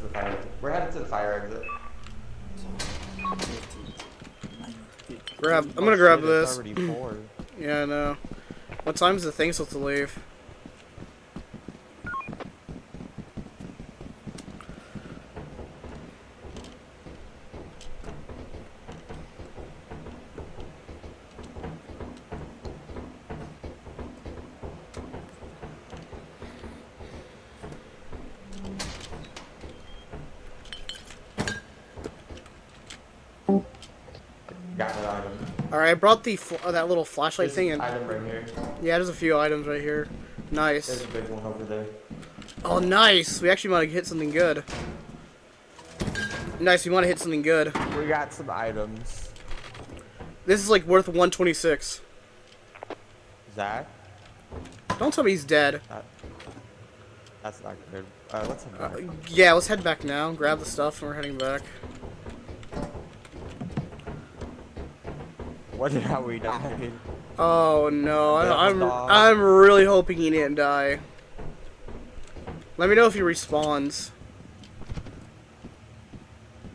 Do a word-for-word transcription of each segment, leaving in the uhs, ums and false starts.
to the fire. We're headed to the fire exit. Grab. I'm gonna grab this. Yeah, I know. What time is the thing supposed to leave? I brought the fl oh, that little flashlight there's thing in. Item right here. Yeah, there's a few items right here. Nice. There's a big one over there. Oh, nice. We actually might have hit something good. Nice. We might have hit something good. We got some items. This is like worth one twenty-six. Zach? Don't tell me he's dead. That, that's not good. Uh, let's head back. Uh, yeah, let's head back now. Grab the stuff, and we're heading back. What did how we died? Oh no! I, I'm I'm really hoping he didn't die. Let me know if he respawns.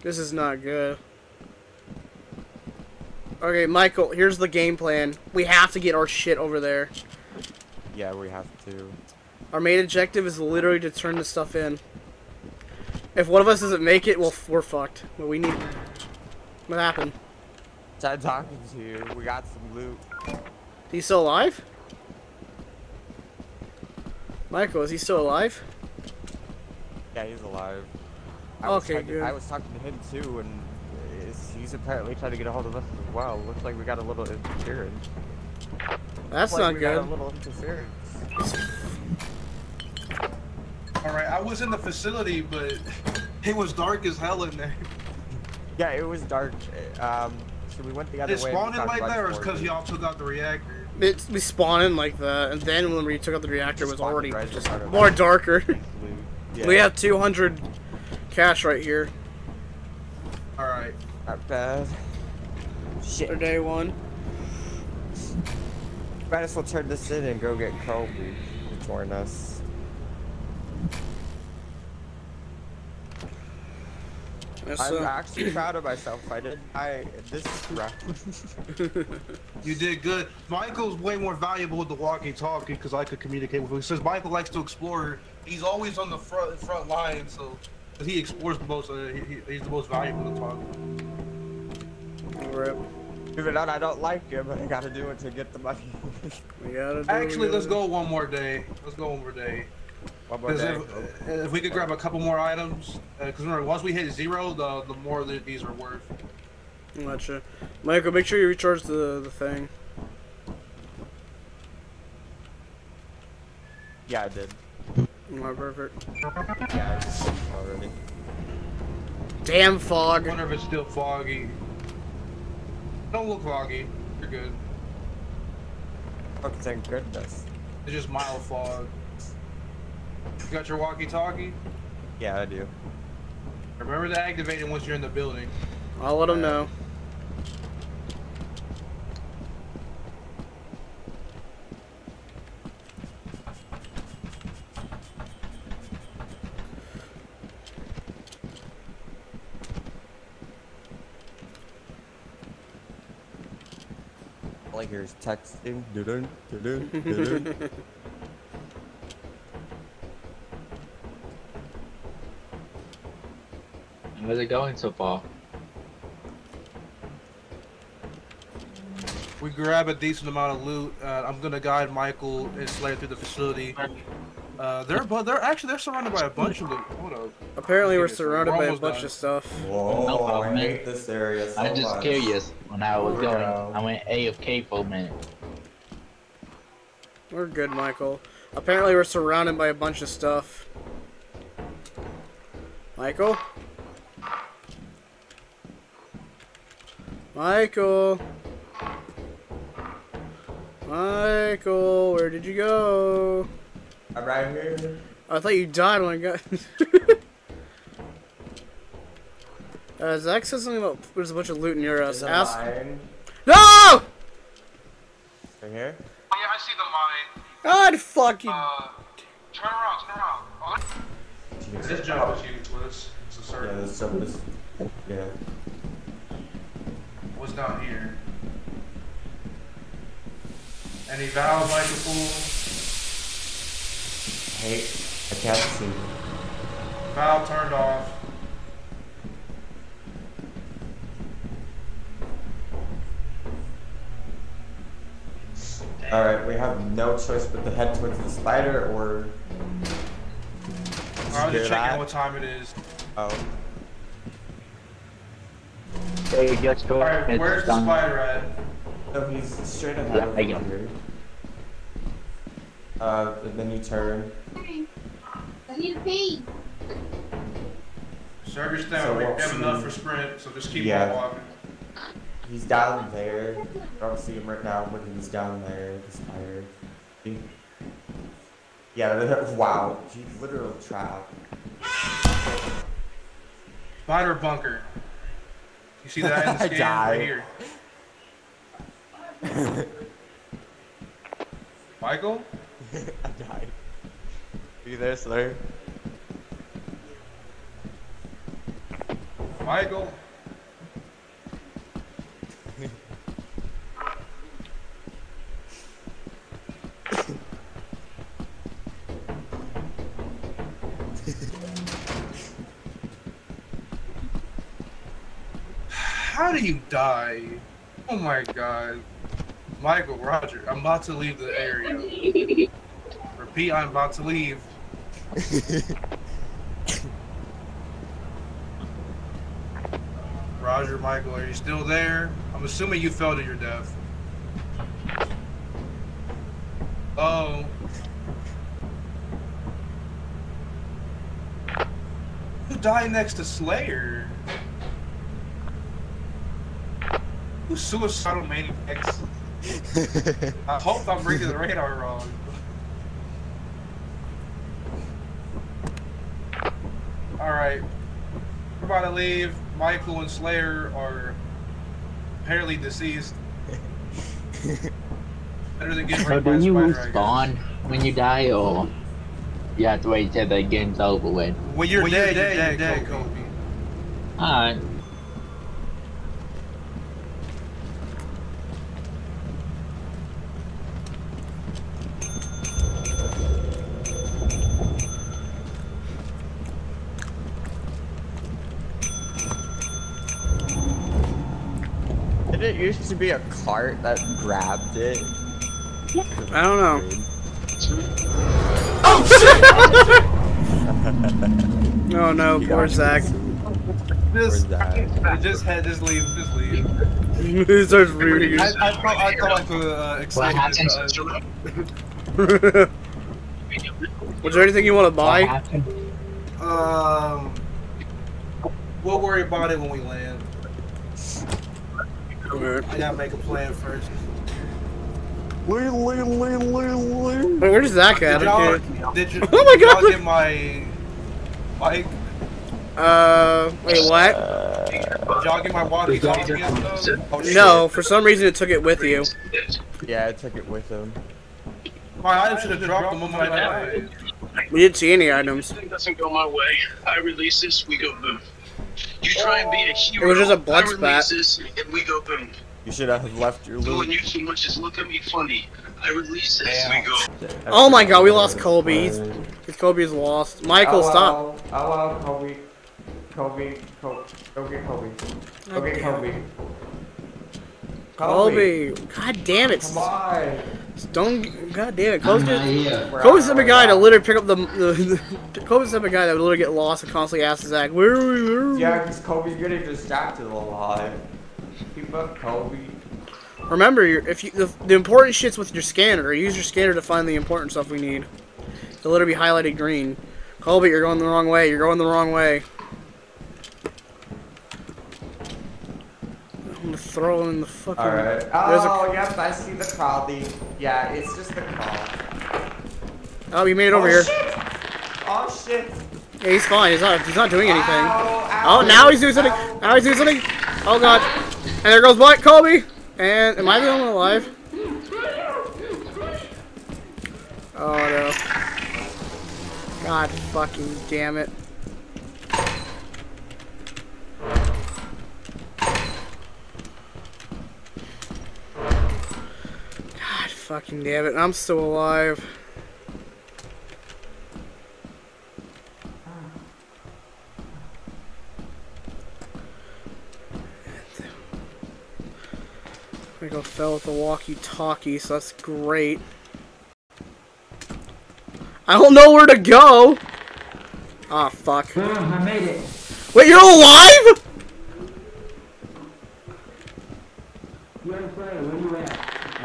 This is not good. Okay, Michael. Here's the game plan. We have to get our shit over there. Yeah, we have to. Our main objective is literally to turn the stuff in. If one of us doesn't make it, well, we're fucked. But we need. What happened? I'm talking to you. We got some loot. He's still alive? Michael, is he still alive? Yeah, he's alive. I okay, good. I was talking to him too, and he's apparently trying to get a hold of us as well. Looks like we got a little interference. That's like not we good. Got a little interference. All right, I was in the facility, but it was dark as hell in there. Yeah, it was dark. Um. So we went the other it spawned way in like that, or it's because y'all took out the reactor? It, we spawned in like that, and then when we took out the reactor, it was already just more darker. Yeah. We have two hundred cash right here. Alright. Not bad. Shit. For day one. Might as well turn this in and go get Kobe to join us. Yes, I'm actually proud of myself. I did. I. This is rough. You did good. Michael's way more valuable with the walkie-talkie because I could communicate with him. Since Michael likes to explore, he's always on the front front line. So he explores the most. Uh, he, he's the most valuable to talk. Rip. Even though I don't like him, but I gotta do it to get the money. we gotta do Actually, it. let's go one more day. Let's go one more day. Because if, if we could grab a couple more items, because uh, remember, once we hit zero, the the more that these are worth. Gotcha. Michael, make sure you recharge the the thing. Yeah, I did. My perfect. Yeah, I did already. Damn fog. I wonder if it's still foggy. Don't look foggy. You're good. Fuck, thank goodness. It's just mild fog. You got your walkie-talkie? Yeah, I do. Remember to activate it once you're in the building. I'll let them know. All I hear is texting. Doo-doo, doo-doo, doo-doo. How's it going so far? We grab a decent amount of loot. Uh, I'm gonna guide Michael and Slayer through the facility. Uh, they're but they're actually they're surrounded by a bunch of loot. Hold up. Apparently we're surrounded we're by a bunch done. of stuff. Whoa! No problem, I hate man. this area. So I'm just much. curious. When I was going, I went A F K for a minute. We're good, Michael. Apparently we're surrounded by a bunch of stuff. Michael. Michael! Michael, where did you go? I'm right here. I thought you died when I got... uh, Zach said something about there's a bunch of loot near us. Ask... No! Right here? Oh yeah, I see the mine. God fucking... Uh, turn around, turn around. Oh, this job is useless. circle. Yeah, this circle is, yeah. What's down here? Any valve like a fool? Hey, I can't see. Valve turned off. Alright, we have no choice but to head towards the slider or... I was just checking what time it is. Oh. Hey, let's go. Alright, where's the spider at? So he's straight ahead over here. Uh, and then you turn. I need a pee. Sir, you're standing. We have enough for sprint, so just keep on walking. He's down there. I don't see him right now, but he's down there. He's tired. He... Yeah, wow. He's literal trap. Spider bunker. You see that in the scan right here. Michael? I died. Are you there, Slur? Michael? How do you die? Oh my god. Michael, Roger, I'm about to leave the area. Repeat, I'm about to leave. Roger, Michael, are you still there? I'm assuming you fell to your death. Oh. Who died next to Slayer? Who's suicidal maniacs? I hope I'm reading the radar wrong. Alright. We're about to leave. Michael and Slayer are apparently deceased. Better than getting so do you respawn when you die, or you have to wait till the game's over with? When you're, when dead, you're dead, dead, you're dead, Kobe. Kobe. Alright. It used to be a cart that grabbed it. I don't know. Oh shit! Oh no, poor Zach. Just, just head, just leave, just leave. He starts rooting. I, I, thought, I thought I could uh, explain it. Was there anything you want to buy? Um, we'll worry about it when we land. I gotta make a plan first. Wait, wait, wait, wait, wait. Wait, where's Zach at? Did you, oh my god! Did y'all get my bike? Uh, wait, what? Uh, did y'all get my walkie talkie? Oh, no, for some reason it took it with you. Yeah, it took it with him. My items should have dropped them on my way. We didn't see any items. Everything doesn't go my way. I release this, we go boom. You try and be a hero. It was just a blood spat. And we go boom. You should have left your loot. When you so much as look at me funny, I release this. Yeah. We go. Oh my god, we lost Kobe. He's, Kobe is lost. Michael, I'll, stop. I'll, I'll, Kobe. Kobe. Kobe. Okay, Kobe. Okay, Kobe. Kobe. God damn it. Come on. Don't. God damn it. Kobe's Kobe's the guy that literally pick up the. the, the Kobe's the guy that would literally get lost and constantly ask Zach, where are we? Where are we? Yeah, because Kobe's getting distracted a lot. Keep up, Kobe. Remember, if you the, the important shit's with your scanner. Use your scanner to find the important stuff we need. It'll literally be highlighted green. Kobe, you're going the wrong way. You're going the wrong way. I'm gonna throw in the fucking. Alright. Oh, yep, I see the crawl. Yeah, it's just the crawl. Oh, you made it over here. Oh shit! Yeah, he's fine. He's not. He's not doing anything. Oh, now he's doing something. Now he's doing something. Oh god! And there goes Black Kobe. And am I the only one alive? Oh no! God fucking damn it! Fucking damn it, I'm still alive. I go fell with the walkie-talkie, so that's great. I don't know where to go! Ah, fuck. Uh, I made it. Wait, you're alive?! Where are you at?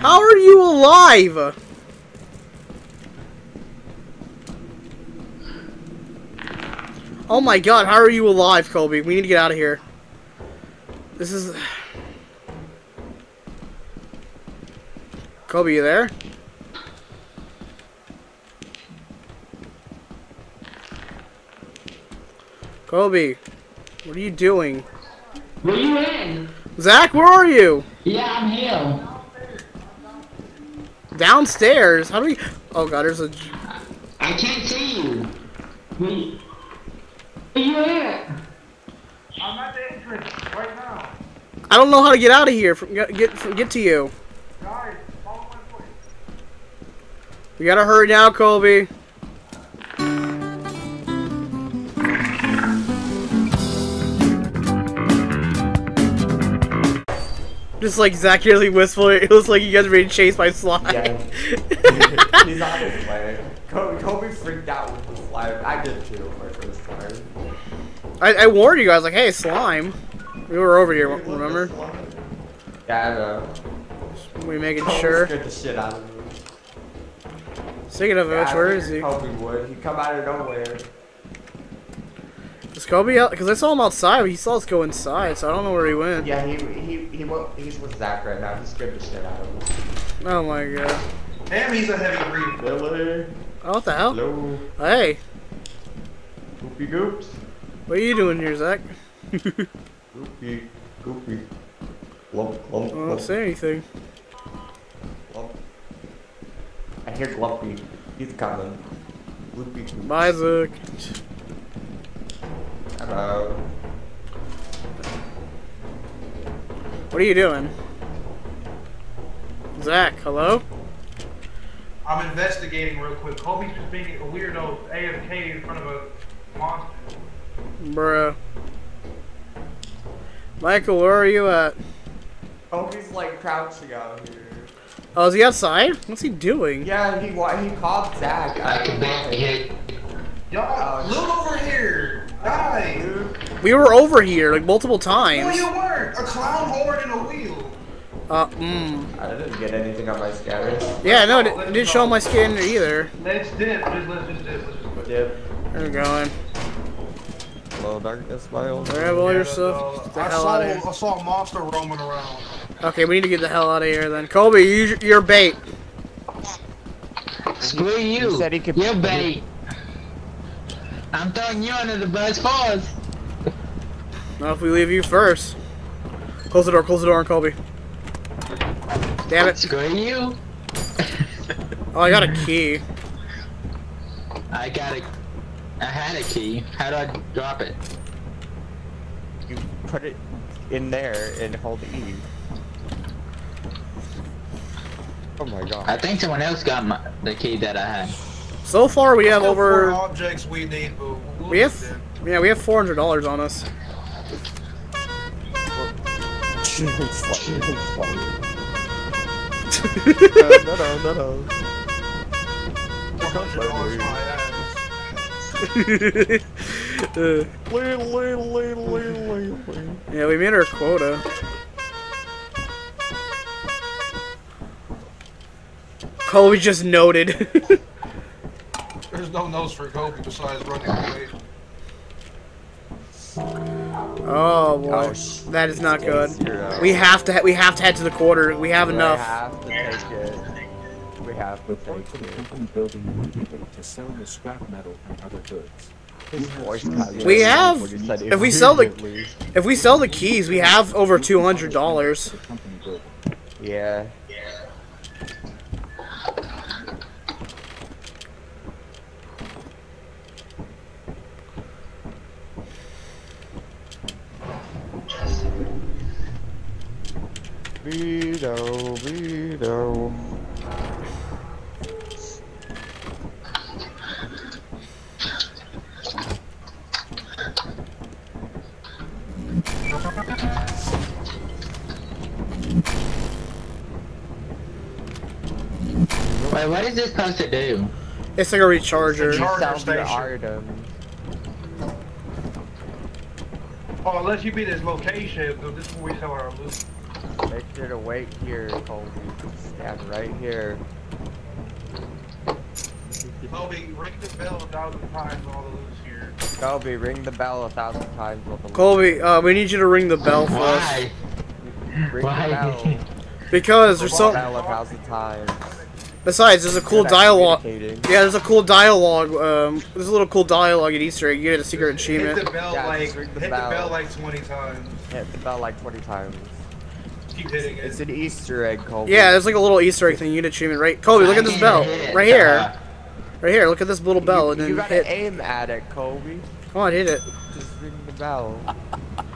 How are you alive?! Oh my god, how are you alive, Colby? We need to get out of here. This is... Kobe, you there? Kobe, what are you doing? Where are you in? Zach, where are you? Yeah, I'm here. Downstairs? How do we... Oh god, there's a... I can't see you. Where are you at? I'm at the entrance right now. I don't know how to get out of here. From, get, from, get to you. Guys. We gotta hurry now, Colby. Just like Zach nearly whistled, it looks like you guys were being chased by Sly. Yeah. He's not gonna play it. Colby, Colby freaked out with the slime. I did too for the slime. I, I warned you guys, like, hey, slime. We were over here, remember? Yeah, I know. We making Colby sure. Scared the shit out of me. Speaking of which, where is he? Kobe would. He'd come out of nowhere. Is Kobe out? Because I saw him outside, but he saw us go inside, so I don't know where he went. Yeah, he he he won't, he's with Zach right now. He scared the shit out of him. Oh my god. Damn, he's a heavy rebuilder. Oh, what the hell? Hello. Hey. Goopy goops. What are you doing here, Zach? Goopy, goopy. Lump, lump, lump. I don't say anything. I hear Gloopy. He's coming. Gloopy. Bye, Zook. Hello. What are you doing? Zach, hello? I'm investigating real quick. Kobe's just being a weirdo A F K in front of a monster. Bruh. Michael, where are you at? Kobe's like crouching out here. Oh, is he outside? What's he doing? Yeah, he he called Zach. Y'all, look over here! Die! We were over here, like, multiple times. No, you weren't! A clown horn and a wheel! Uh, mmm. I didn't get anything on my scanner. Yeah, no, it didn't show on my scanner either. Let's dip. Let's, let's just dip. Let's just dip. Where are we going? Hello, darkness, my old... Grab all your stuff. Get the hell out of here. I saw a monster roaming around. Okay, we need to get the hell out of here then. Kobe, you, you're bait. Screw you. He said he could you're bait. I'm throwing you under the bus first. Not if we leave you first. Close the door, close the door on Kobe. Damn it. Screw you. Oh, I got a key. I got a... I had a key. How do I drop it? You put it in there and hold E. Oh my god. I think someone else got my, the key that I had. So far we have over... Four objects we need, but we'll we have... Them. Yeah, we have four hundred dollars on us. No, no, no, no. Yeah, we made our quota. Kobe just noted. There's no notes for Kobe besides running away. Oh boy, gosh. That is not good. Zero. We have to. Ha we have to head to the quarter. We have we enough. Have to take it. We have to take it. We have. If we sell the, if we sell the keys, we have over two hundred dollars. Yeah. Vito, Vito. Wait, what is this supposed to do? It's like a recharger. Recharger station. Oh, unless you be this location, this is where we sell our loot. Make sure to wait here, Colby. Stand right here. Colby, ring the bell a thousand times with all the loot's here. Colby, ring the bell a thousand times with the loot. Colby, uh, we need you to ring the bell for Why? us. Ring Why? the bell. Because there's so. Besides, there's a cool dialogue. Yeah, there's a cool dialogue. Um, there's a little cool dialogue at Easter egg. You get a secret achievement. Hit the bell yeah, like hit the bell. the bell like twenty times. Hit the bell like twenty times. Keep hitting it. It's an Easter egg, Colby. Yeah, there's like a little Easter egg thing. You get an achievement, right? Colby, look at this bell right here, right here. Look at this little bell, you, and then you gotta hit. aim at it, Colby. Come on, hit it. Just ring the bell.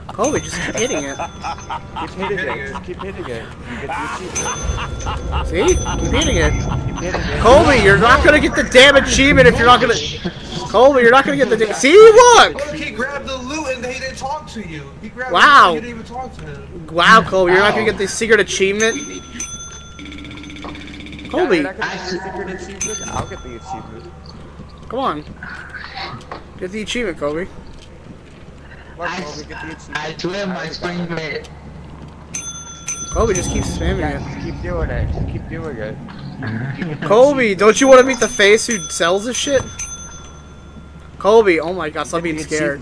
Colby, just keep hitting it. Keep hitting it. Just keep hitting it. You get the achievement. See? Keep hitting it. Keep hitting it. Colby, you're not gonna get the damn achievement if you're not gonna. Colby, you're not gonna get the. Da See, look. He grabbed the loot and he didn't talk to you. He grabbed wow. The loot and you didn't even talk to him. Wow, Colby, you're wow. not gonna get the secret achievement. Colby. Yeah, I secret achievement. I'll get the achievement. Come on. Get the achievement, Colby. I, I twirl my spring bait. Colby, just keep spamming yeah, it. Just keep doing it. Just keep doing it. Colby, don't you want to meet the face who sells this shit? Colby, oh my god, stop being scared.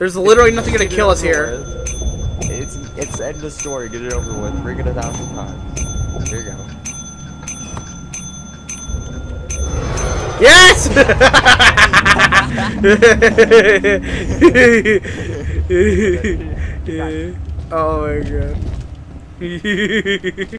There's literally nothing gonna kill us here. It's it's end of story. Get it over with. Ring it a thousand times. Here you go. Yes! Oh my god.